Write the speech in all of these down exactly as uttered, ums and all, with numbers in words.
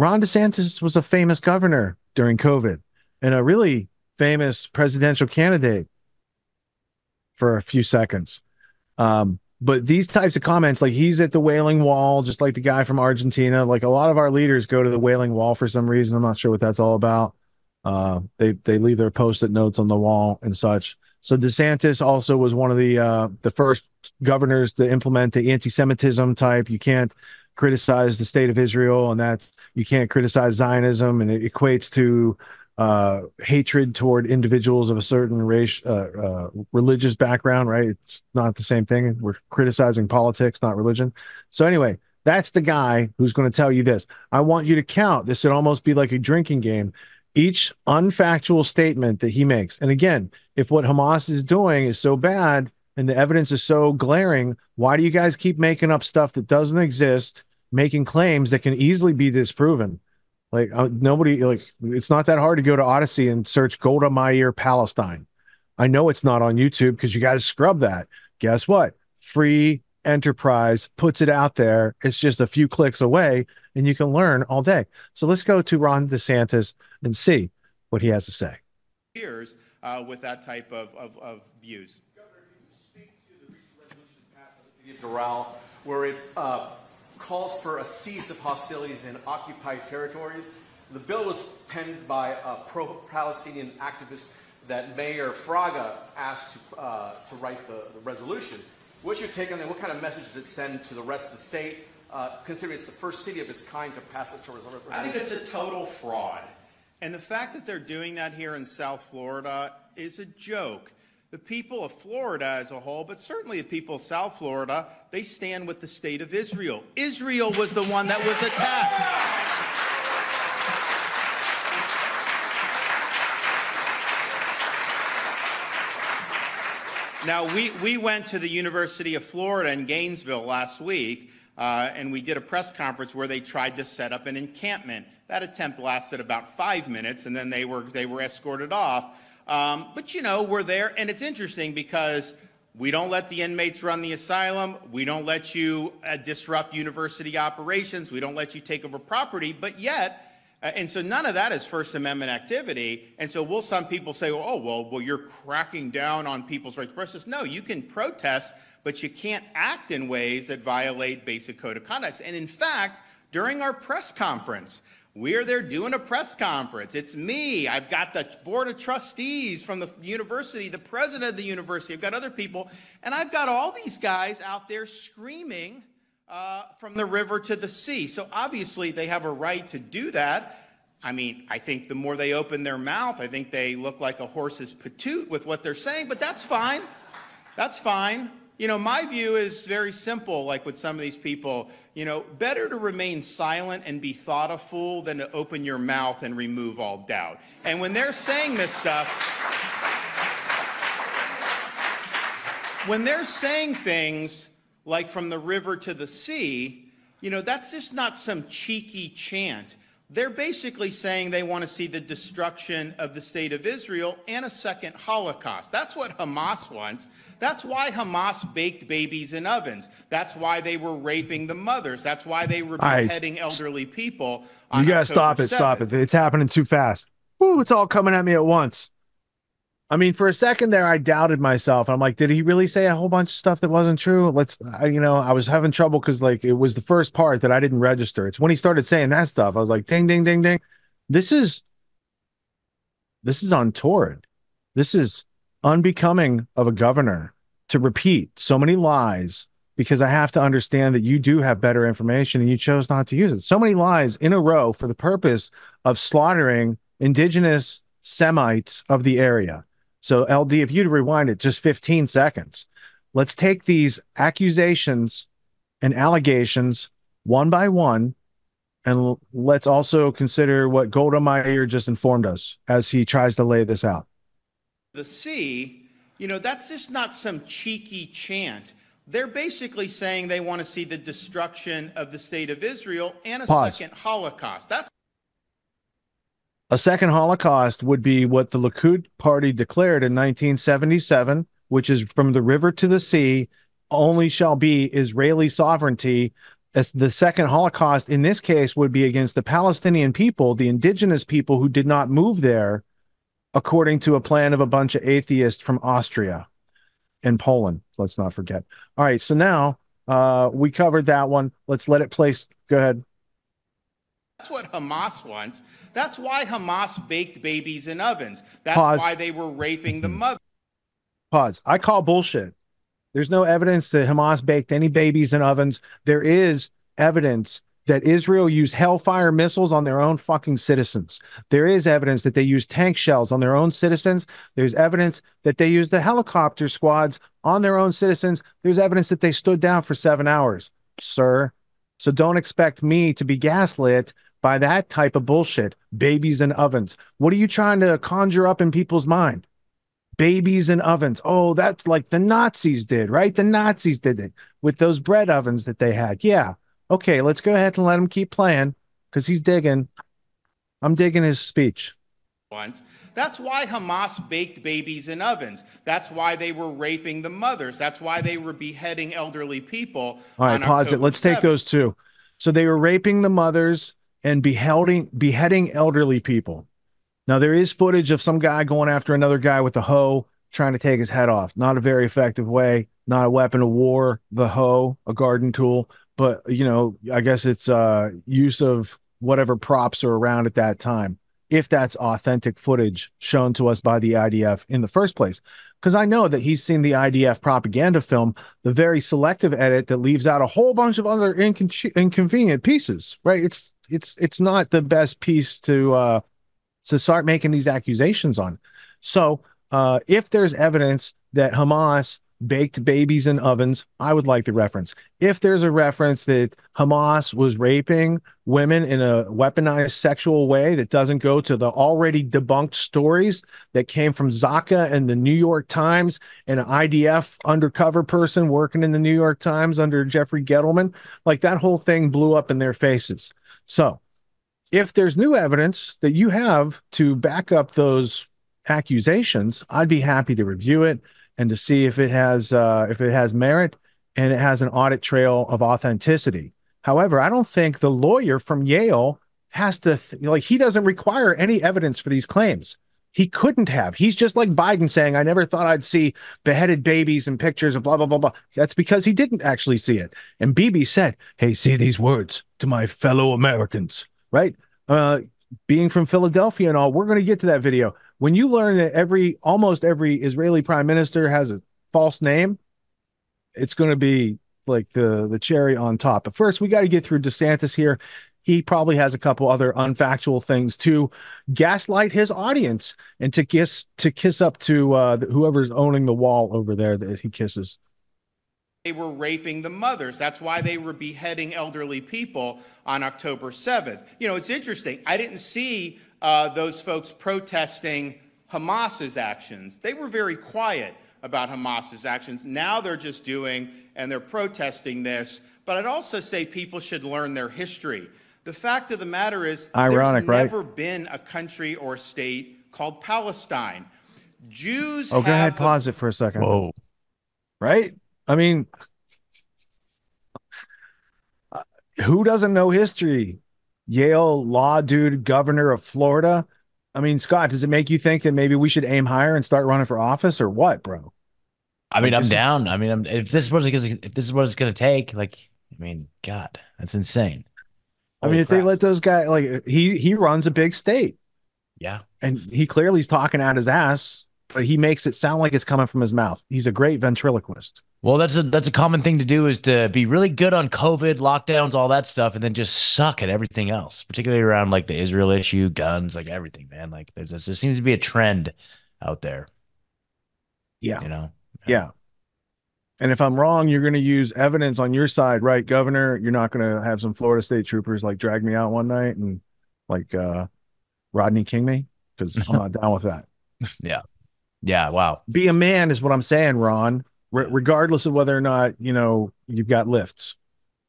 Ron DeSantis was a famous governor during COVID and a really famous presidential candidate for a few seconds. Um, but these types of comments, like he's at the Wailing Wall, just like the guy from Argentina, like a lot of our leaders go to the Wailing Wall for some reason. I'm not sure what that's all about. Uh, they, they leave their post-it notes on the wall and such. So DeSantis also was one of the uh, the first governors to implement the anti-Semitism type. You can't criticize the state of Israel, and that you can't criticize Zionism, and it equates to uh, hatred toward individuals of a certain race, uh, uh, religious background, right? It's not the same thing. We're criticizing politics, not religion. So anyway, that's the guy who's going to tell you this. I want you to count. This should almost be like a drinking game. Each unfactual statement that he makes. And again, if what Hamas is doing is so bad and the evidence is so glaring, why do you guys keep making up stuff that doesn't exist, making claims that can easily be disproven? Like uh, nobody, like it's not that hard to go to Odyssey and search Golda Meir, Palestine. I know it's not on YouTube because you guys scrub that. Guess what? Free enterprise puts it out there. It's just a few clicks away and you can learn all day. So let's go to Ron DeSantis and see what he has to say. Years uh, with that type of, of, of views. Governor, can you speak to the recent resolution passed by the city of Doral where it uh, calls for a cease of hostilities in occupied territories? The bill was penned by a pro-Palestinian activist that Mayor Fraga asked to, uh, to write the, the resolution. What's your take on that? What kind of message does it send to the rest of the state, uh, considering it's the first city of its kind to pass it to resolve? I think it's a total fraud. And the fact that they're doing that here in South Florida is a joke. The people of Florida as a whole, but certainly the people of South Florida, they stand with the state of Israel. Israel was the one that was attacked. Now, we, we went to the University of Florida in Gainesville last week, uh, and we did a press conference where they tried to set up an encampment. That attempt lasted about five minutes, and then they were, they were escorted off. Um, but, you know, we're there, and it's interesting because we don't let the inmates run the asylum. We don't let you uh, disrupt university operations. We don't let you take over property, but yet... Uh, and so none of that is First Amendment activity. And so will some people say, oh, well, well, you're cracking down on people's rights versus. No, you can protest, but you can't act in ways that violate basic code of conduct. And in fact, during our press conference, we're there doing a press conference. It's me. I've got the board of trustees from the university, the president of the university. I've got other people. And I've got all these guys out there screaming. Uh, from the river to the sea. So obviously they have a right to do that. I mean, I think the more they open their mouth, I think they look like a horse's patoot with what they're saying, but that's fine. That's fine. You know, my view is very simple, like with some of these people, you know, better to remain silent and be thought a fool than to open your mouth and remove all doubt. And when they're saying this stuff, when they're saying things, like from the river to the sea, you know, that's just not some cheeky chant. They're basically saying they want to see the destruction of the state of Israel and a second Holocaust. That's what Hamas wants. That's why Hamas baked babies in ovens. That's why they were raping the mothers. That's why they were beheading right. elderly people. On you gotta October stop it, seventh. Stop it. It's happening too fast. Ooh, it's all coming at me at once. I mean, for a second there, I doubted myself. I'm like, did he really say a whole bunch of stuff that wasn't true? Let's, I, you know, I was having trouble because like it was the first part that I didn't register. It's when he started saying that stuff. I was like, ding, ding, ding, ding. This is, this is on torrid. This is unbecoming of a governor to repeat so many lies because I have to understand that you do have better information and you chose not to use it. So many lies in a row for the purpose of slaughtering indigenous Semites of the area. So, L D, if you'd rewind it just fifteen seconds, let's take these accusations and allegations one by one, and let's also consider what Golda Meir just informed us as he tries to lay this out. The sea, you know, that's just not some cheeky chant. They're basically saying they want to see the destruction of the state of Israel and a Pause. second Holocaust. That's A second Holocaust would be what the Likud party declared in nineteen seventy-seven, which is from the river to the sea, only shall be Israeli sovereignty as the second Holocaust in this case would be against the Palestinian people, the indigenous people who did not move there, according to a plan of a bunch of atheists from Austria and Poland. Let's not forget. All right, so now uh, we covered that one. Let's let it play. Go ahead. That's what Hamas wants. That's why Hamas baked babies in ovens. That's Pause. Why they were raping the mother. Pause. I call bullshit. There's no evidence that Hamas baked any babies in ovens. There is evidence that Israel used hellfire missiles on their own fucking citizens. There is evidence that they used tank shells on their own citizens. There's evidence that they used the helicopter squads on their own citizens. There's evidence that they stood down for seven hours, sir. So don't expect me to be gaslit by that type of bullshit. Babies in ovens. What are you trying to conjure up in people's mind? Babies in ovens. Oh, that's like the Nazis did, right? The Nazis did it with those bread ovens that they had. Yeah. Okay, let's go ahead and let him keep playing because he's digging. I'm digging his speech. Once. That's why Hamas baked babies in ovens. That's why they were raping the mothers. That's why they were beheading elderly people. All right, pause it. Let's take those two. So they were raping the mothers and beheading, beheading elderly people. Now, there is footage of some guy going after another guy with a hoe, trying to take his head off. Not a very effective way, not a weapon of war, the hoe, a garden tool. But, you know, I guess it's uh, use of whatever props are around at that time, if that's authentic footage shown to us by the I D F in the first place. Because I know that he's seen the I D F propaganda film, the very selective edit that leaves out a whole bunch of other incon inconvenient pieces, right? It's, it's, it's not the best piece to... Uh, to start making these accusations on. So uh, if there's evidence that Hamas baked babies in ovens, I would like the reference. If there's a reference that Hamas was raping women in a weaponized sexual way that doesn't go to the already debunked stories that came from Zaka and the New York Times and an I D F undercover person working in the New York Times under Jeffrey Gettleman, like that whole thing blew up in their faces. So if there's new evidence that you have to back up those accusations, I'd be happy to review it and to see if it has uh, if it has merit and it has an audit trail of authenticity. However, I don't think the lawyer from Yale has to, th like, he doesn't require any evidence for these claims. He couldn't have. He's just like Biden saying, I never thought I'd see beheaded babies and pictures of blah, blah, blah, blah. That's because he didn't actually see it. And Bibi said, hey, say these words to my fellow Americans. Right? Uh, being from Philadelphia and all, we're going to get to that video. When you learn that every, almost every Israeli prime minister has a false name, it's going to be like the, the cherry on top. But first, we got to get through DeSantis here. He probably has a couple other unfactual things to gaslight his audience and to kiss, to kiss up to uh, whoever's owning the wall over there that he kisses. They were raping the mothers. That's why they were beheading elderly people on October seventh. You know, it's interesting. I didn't see uh, those folks protesting Hamas's actions. They were very quiet about Hamas's actions. Now they're just doing and they're protesting this. But I'd also say people should learn their history. The fact of the matter is, ironic, there's never right? been a country or state called Palestine. Jews. Oh, go ahead. Pause it for a second. Whoa. Right? I mean, who doesn't know history? Yale law dude, governor of Florida. I mean, Scott, does it make you think that maybe we should aim higher and start running for office or what, bro? I mean, I'm down. I mean, I'm, if this is what it's, if this is what it's going to take, like, I mean, God, that's insane. Holy I mean, crap. If they let those guys, like, he he runs a big state. Yeah. And he clearly is talking out his ass, but he makes it sound like it's coming from his mouth. He's a great ventriloquist. Well, that's a that's a common thing to do, is to be really good on COVID, lockdowns, all that stuff, and then just suck at everything else, particularly around like the Israel issue, guns, like everything, man. Like there's, there seems to be a trend out there. Yeah. You know? Yeah. yeah. And if I'm wrong, you're going to use evidence on your side, right, Governor? You're not going to have some Florida state troopers like drag me out one night and like uh, Rodney King me, because I'm not down with that. Yeah. Yeah. Wow. Be a man is what I'm saying, Ron. Regardless of whether or not, you know, you've got lifts,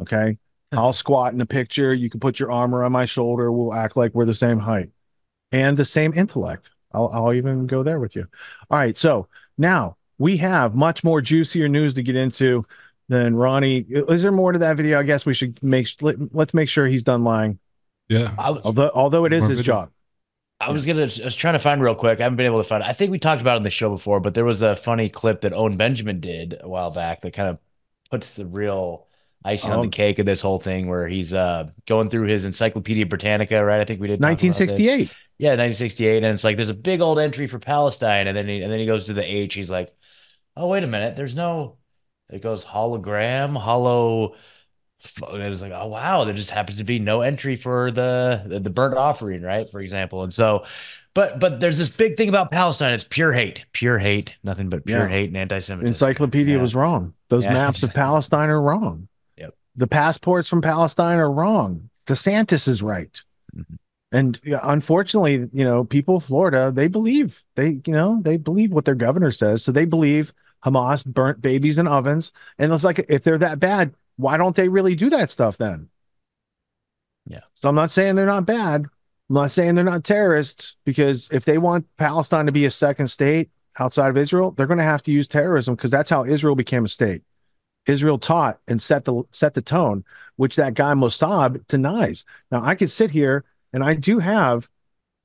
okay? I'll squat in a picture. You can put your arm around my shoulder. We'll act like we're the same height and the same intellect. I'll, I'll even go there with you. All right, so now we have much more juicier news to get into. Then Ronnie, is there more to that video? I guess we should make let, let's make sure he's done lying. Yeah. Was, although although it is his video. job. I was gonna. I was trying to find real quick. I haven't been able to find it. I think we talked about it on the show before, but there was a funny clip that Owen Benjamin did a while back that kind of puts the real icing um, on the cake of this whole thing, where he's uh, going through his Encyclopedia Britannica, right? I think we did nineteen sixty-eight. Yeah, nineteen sixty-eight, and it's like there's a big old entry for Palestine, and then he, and then he goes to the H. He's like, oh wait a minute, there's no. It goes hologram, hollow. And it was like, oh wow, there just happens to be no entry for the the burnt offering, right? For example. And so, but but there's this big thing about Palestine. It's pure hate, pure hate, nothing but pure yeah. hate and anti-Semitism. Encyclopedia yeah. was wrong. Those yeah. maps of Palestine are wrong. Yep. The passports from Palestine are wrong. DeSantis is right. Mm-hmm. And unfortunately, you know, people of Florida, they believe they, you know, they believe what their governor says. So they believe Hamas burnt babies in ovens. And it's like, if they're that bad, why don't they really do that stuff then? Yeah. So I'm not saying they're not bad. I'm not saying they're not terrorists, because if they want Palestine to be a second state outside of Israel, they're going to have to use terrorism, because that's how Israel became a state. Israel taught and set the set the tone, which that guy Mossad denies. Now, I could sit here, and I do have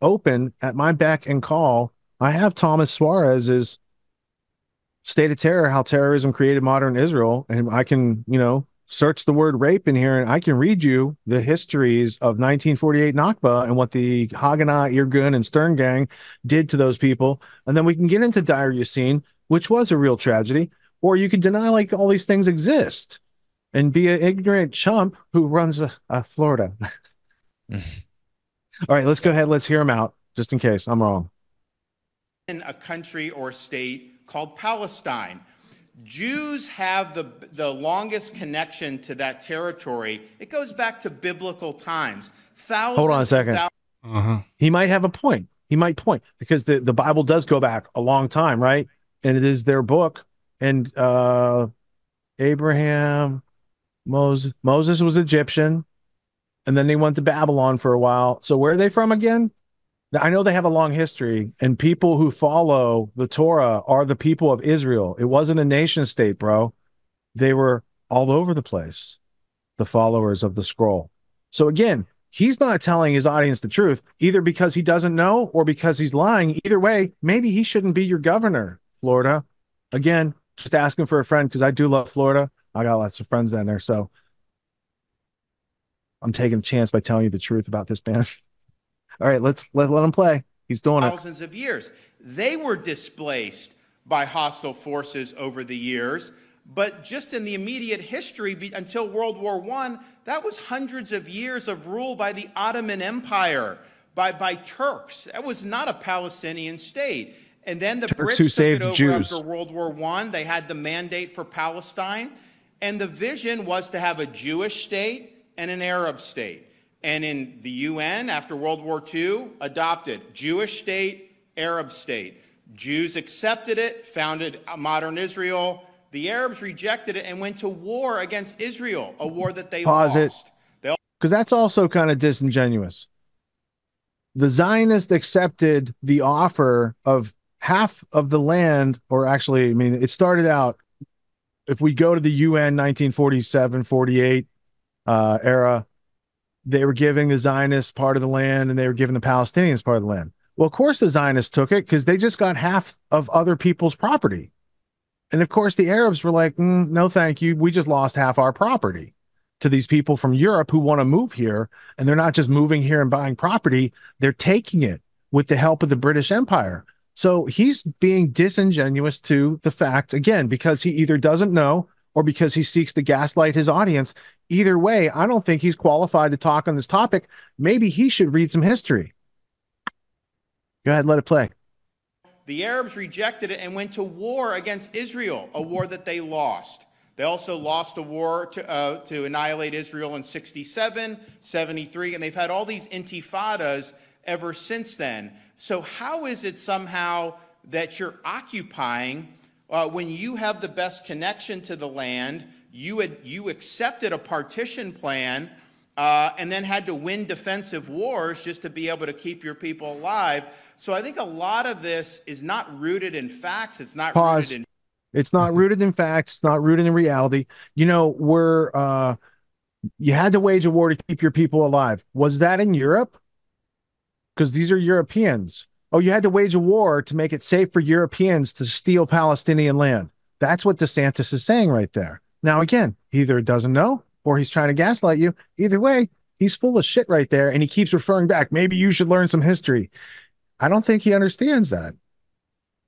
open at my beck and call. I have Thomas Suarez's State of Terror, How Terrorism Created Modern Israel. And I can, you know, search the word rape in here, and I can read you the histories of nineteen forty-eight Nakba and what the Haganah, Irgun, and Stern gang did to those people. And then we can get into Deir Yassin, which was a real tragedy. Or you could deny like all these things exist and be an ignorant chump who runs a, a Florida. All right, let's go ahead. Let's hear him out, just in case I'm wrong. In a country or state called Palestine. Jews have the, the longest connection to that territory. It goes back to biblical times. Thousands Hold on a second. Uh-huh. He might have a point. He might point, because the, the Bible does go back a long time, right? And it is their book. And uh, Abraham, Moses, Moses was Egyptian. And then they went to Babylon for a while. So where are they from again? I know they have a long history, and people who follow the Torah are the people of Israel. It wasn't a nation state, bro. They were all over the place, the followers of the scroll. So again, he's not telling his audience the truth, either because he doesn't know or because he's lying. Either way, maybe he shouldn't be your governor, Florida. Again, just asking for a friend, because I do love Florida. I got lots of friends down there, so I'm taking a chance by telling you the truth about this man. All right, let's let, let him play. He's doing it. Thousands of years. They were displaced by hostile forces over the years, but just in the immediate history until World War One, that was hundreds of years of rule by the Ottoman Empire, by, by Turks. That was not a Palestinian state. And then the Turks Brits who saved took it over Jews. After World War One. They had the mandate for Palestine, and the vision was to have a Jewish state and an Arab state. And in the U N, after World War Two, adopted Jewish state, Arab state. Jews accepted it, founded modern Israel. The Arabs rejected it and went to war against Israel, a war that they Pause lost. Because all- that's also kind of disingenuous. The Zionists accepted the offer of half of the land, or actually, I mean, it started out, if we go to the U N nineteen forty-seven, forty-eight uh, era, they were giving the Zionists part of the land, and they were giving the Palestinians part of the land. Well, of course, the Zionists took it, because they just got half of other people's property. And of course, the Arabs were like, mm, no, thank you. We just lost half our property to these people from Europe who want to move here. And they're not just moving here and buying property. They're taking it with the help of the British Empire. So he's being disingenuous to the facts, again, because he either doesn't know or because he seeks to gaslight his audience. Either way, I don't think he's qualified to talk on this topic. Maybe he should read some history. Go ahead, let it play. The Arabs rejected it and went to war against Israel, a war that they lost. They also lost a war to, uh, to annihilate Israel in sixty-seven, seventy-three, and they've had all these intifadas ever since then. So how is it somehow that you're occupying Uh, when you have the best connection to the land, you had, you accepted a partition plan uh, and then had to win defensive wars just to be able to keep your people alive. So I think a lot of this is not rooted in facts. It's not Pause. rooted in It's not rooted in facts. It's not rooted in reality. You know, we're uh, you had to wage a war to keep your people alive. Was that in Europe? Because these are Europeans. Oh, you had to wage a war to make it safe for Europeans to steal Palestinian land. That's what DeSantis is saying right there. Now, again, either doesn't know or he's trying to gaslight you. Either way, he's full of shit right there, and he keeps referring back. Maybe you should learn some history. I don't think he understands that.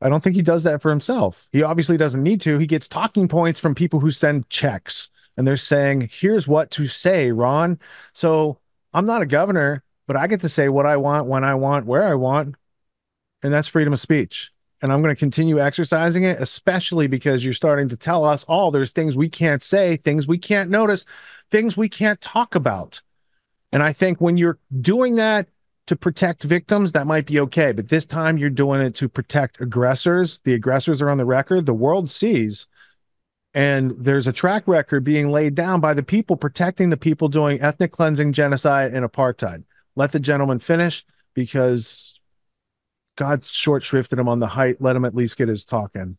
I don't think he does that for himself. He obviously doesn't need to. He gets talking points from people who send checks, and they're saying, here's what to say, Ron. So I'm not a governor, but I get to say what I want, when I want, where I want, and that's freedom of speech. And I'm going to continue exercising it, especially because you're starting to tell us all there's things we can't say, things we can't notice, things we can't talk about. And I think when you're doing that to protect victims, that might be okay. But this time you're doing it to protect aggressors. The aggressors are on the record. The world sees. And there's a track record being laid down by the people protecting the people doing ethnic cleansing, genocide, and apartheid. Let the gentleman finish, because God short shrifted him on the height. Let him at least get his talk in.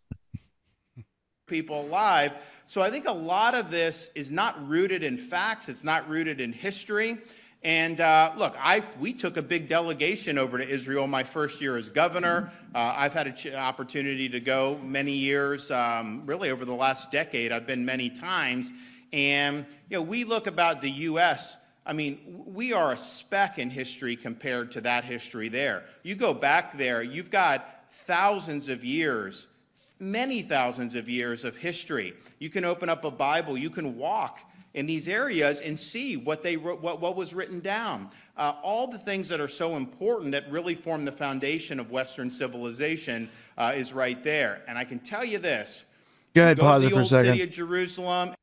People alive. So I think a lot of this is not rooted in facts. It's not rooted in history. And uh, look, I we took a big delegation over to Israel my first year as governor. Uh, I've had an ch- opportunity to go many years, um, really over the last decade. I've been many times. And you know, we look about the U S, I mean, we are a speck in history compared to that history there. You go back there, you've got thousands of years, many thousands of years of history. You can open up a Bible, you can walk in these areas and see what they wrote, what, what was written down. Uh, all the things that are so important that really form the foundation of Western civilization uh, is right there. And I can tell you this. Go ahead, pause it for a second. City of Jerusalem.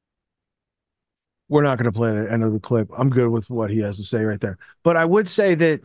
We're not going to play the end of the clip. I'm good with what he has to say right there. But I would say that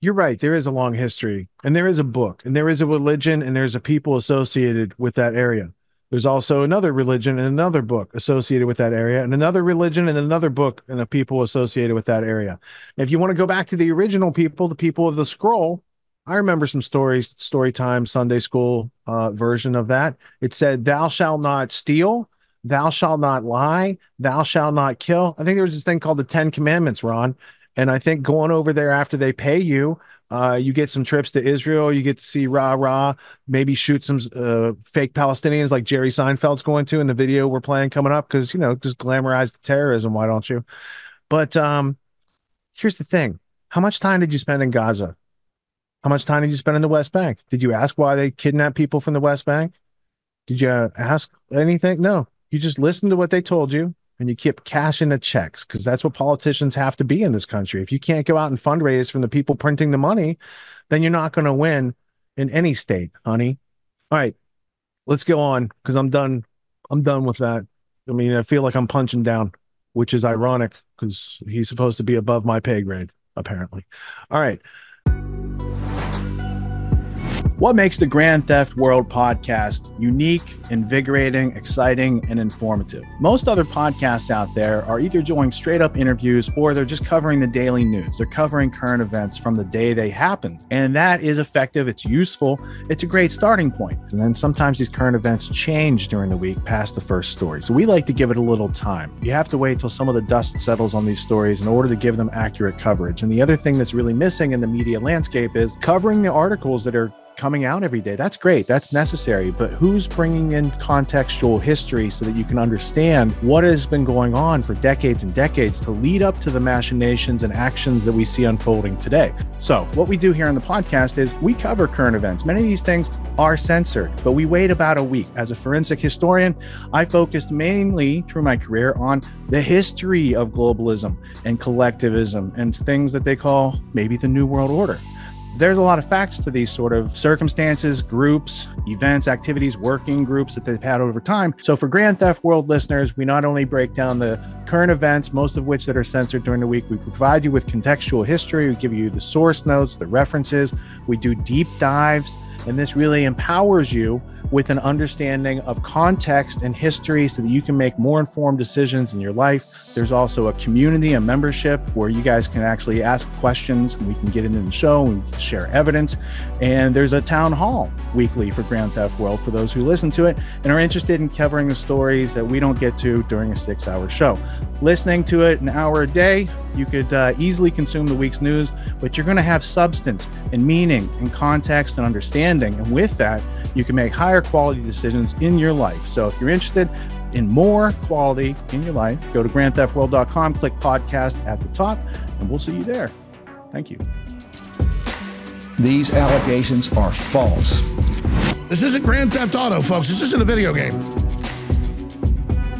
you're right. There is a long history, and there is a book, and there is a religion, and there's a people associated with that area. There's also another religion and another book associated with that area, and another religion and another book and the people associated with that area. And if you want to go back to the original people, the people of the scroll, I remember some stories, story time, Sunday school uh, version of that. It said, thou shalt not steal, thou shalt not lie, thou shalt not kill. I think there was this thing called the Ten Commandments, Ron. And I think going over there after they pay you, Uh, you get some trips to Israel. You get to see rah rah. Maybe shoot some uh, fake Palestinians like Jerry Seinfeld's going to in the video we're playing coming up, because you know just glamorize the terrorism. Why don't you? But um, here's the thing: how much time did you spend in Gaza? How much time did you spend in the West Bank? Did you ask why they kidnapped people from the West Bank? Did you uh, ask anything? No. You just listened to what they told you. And you keep cashing the checks, because that's what politicians have to be in this country. If you can't go out and fundraise from the people printing the money, then you're not going to win in any state, honey. All right, let's go on, because I'm done. I'm done with that. I mean, I feel like I'm punching down, which is ironic because he's supposed to be above my pay grade, apparently. All right. What makes the Grand Theft World podcast unique, invigorating, exciting, and informative? Most other podcasts out there are either doing straight up interviews or they're just covering the daily news. They're covering current events from the day they happened. And that is effective. It's useful. It's a great starting point. And then sometimes these current events change during the week past the first story. So we like to give it a little time. You have to wait till some of the dust settles on these stories in order to give them accurate coverage. And the other thing that's really missing in the media landscape is covering the articles that are coming out every day. That's great. That's necessary. But who's bringing in contextual history so that you can understand what has been going on for decades and decades to lead up to the machinations and actions that we see unfolding today? So what we do here on the podcast is we cover current events. Many of these things are censored, but we wait about a week. As a forensic historian, I focused mainly through my career on the history of globalism and collectivism and things that they call maybe the New World Order. There's a lot of facts to these sort of circumstances, groups, events, activities, working groups that they've had over time. So for Grand Theft World listeners, we not only break down the current events, most of which that are censored during the week, we provide you with contextual history. We give you the source notes, the references. We do deep dives. And this really empowers you with an understanding of context and history so that you can make more informed decisions in your life. There's also a community, a membership where you guys can actually ask questions and we can get into the show and we can share evidence. And there's a town hall weekly for Grand Theft World for those who listen to it and are interested in covering the stories that we don't get to during a six hour show. Listening to it an hour a day, you could uh, easily consume the week's news, but you're gonna have substance and meaning and context and understanding. And with that, you can make higher quality decisions in your life. So if you're interested in more quality in your life, go to grand theft world dot com, click podcast at the top, and we'll see you there. Thank you. These allegations are false. This isn't Grand Theft Auto, folks. This isn't a video game.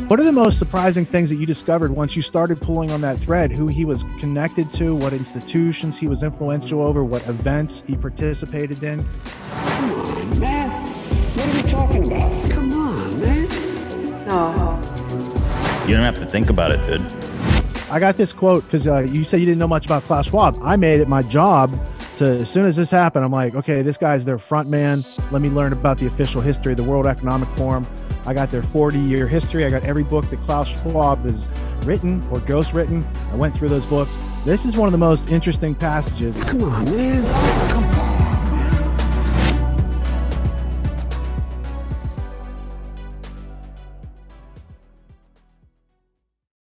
What are the most surprising things that you discovered once you started pulling on that thread? Who he was connected to, what institutions he was influential over, what events he participated in? Come on, man. What are we talking about? Come on, man. No. You don't have to think about it, dude. I got this quote because uh, you said you didn't know much about Klaus Schwab. I made it my job to, as soon as this happened, I'm like, okay, this guy's their front man. Let me learn about the official history of the World Economic Forum. I got their forty year history. I got every book that Klaus Schwab has written or ghost written. I went through those books. This is one of the most interesting passages. Come on, man.